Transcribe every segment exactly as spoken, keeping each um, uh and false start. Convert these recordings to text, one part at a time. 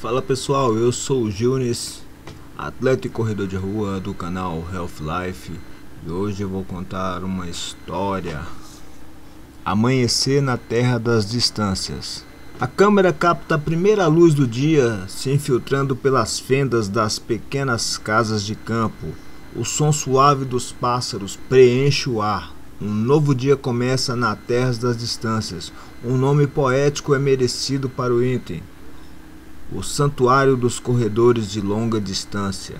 Fala pessoal, eu sou o Gilnes, atleta e corredor de rua do canal Health Life, e hoje eu vou contar uma história. Amanhecer na Terra das Distâncias. A câmera capta a primeira luz do dia se infiltrando pelas fendas das pequenas casas de campo. O som suave dos pássaros preenche o ar. Um novo dia começa na Terra das Distâncias. Um nome poético é merecido para o Iten, o santuário dos corredores de longa distância.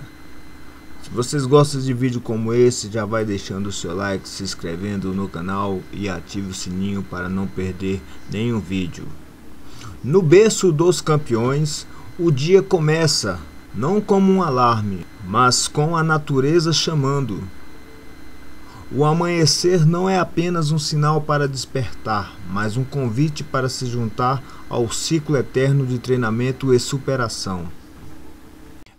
Se vocês gostam de vídeo como esse, já vai deixando o seu like, se inscrevendo no canal e ative o sininho para não perder nenhum vídeo. No berço dos campeões, o dia começa, não como um alarme, mas com a natureza chamando. O amanhecer não é apenas um sinal para despertar, mas um convite para se juntar ao ciclo eterno de treinamento e superação.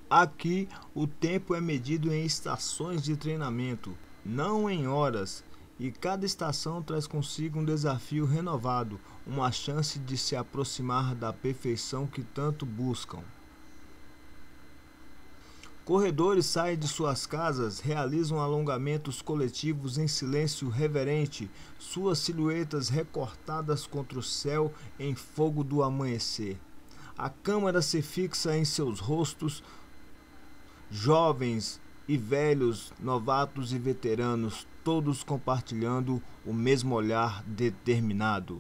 Aqui, o tempo é medido em estações de treinamento, não em horas, e cada estação traz consigo um desafio renovado, uma chance de se aproximar da perfeição que tanto buscam. Corredores saem de suas casas, realizam alongamentos coletivos em silêncio reverente, suas silhuetas recortadas contra o céu em fogo do amanhecer. A câmera se fixa em seus rostos, jovens e velhos, novatos e veteranos, todos compartilhando o mesmo olhar determinado.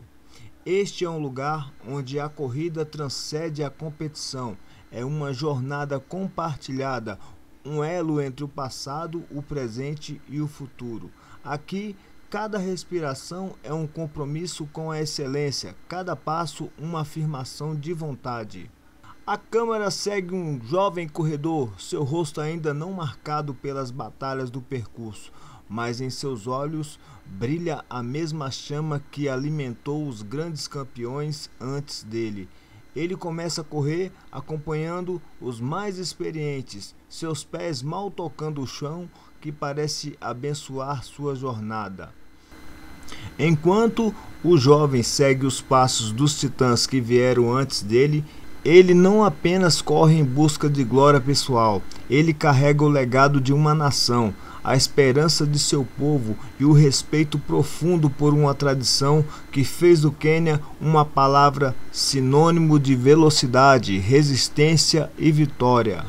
Este é um lugar onde a corrida transcende a competição. É uma jornada compartilhada, um elo entre o passado, o presente e o futuro. Aqui, cada respiração é um compromisso com a excelência, cada passo uma afirmação de vontade. A câmera segue um jovem corredor, seu rosto ainda não marcado pelas batalhas do percurso, mas em seus olhos brilha a mesma chama que alimentou os grandes campeões antes dele. Ele começa a correr acompanhando os mais experientes, seus pés mal tocando o chão que parece abençoar sua jornada. Enquanto o jovem segue os passos dos titãs que vieram antes dele, ele não apenas corre em busca de glória pessoal, ele carrega o legado de uma nação, a esperança de seu povo e o respeito profundo por uma tradição que fez do Quênia uma palavra sinônimo de velocidade, resistência e vitória.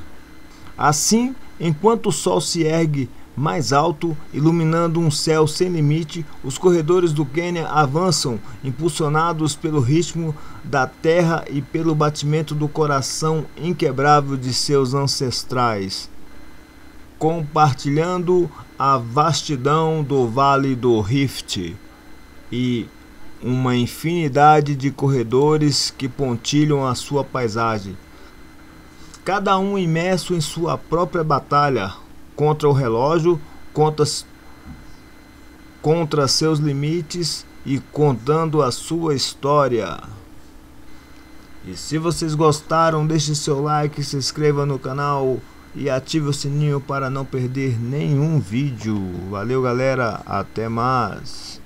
Assim, enquanto o sol se ergue mais alto, iluminando um céu sem limite, os corredores do Quênia avançam, impulsionados pelo ritmo da terra e pelo batimento do coração inquebrável de seus ancestrais, compartilhando a vastidão do Vale do Rift e uma infinidade de corredores que pontilham a sua paisagem, cada um imerso em sua própria batalha, contra o relógio, contra, contra seus limites e contando a sua história. E se vocês gostaram, deixe seu like, se inscreva no canal e ative o sininho para não perder nenhum vídeo. Valeu galera, até mais!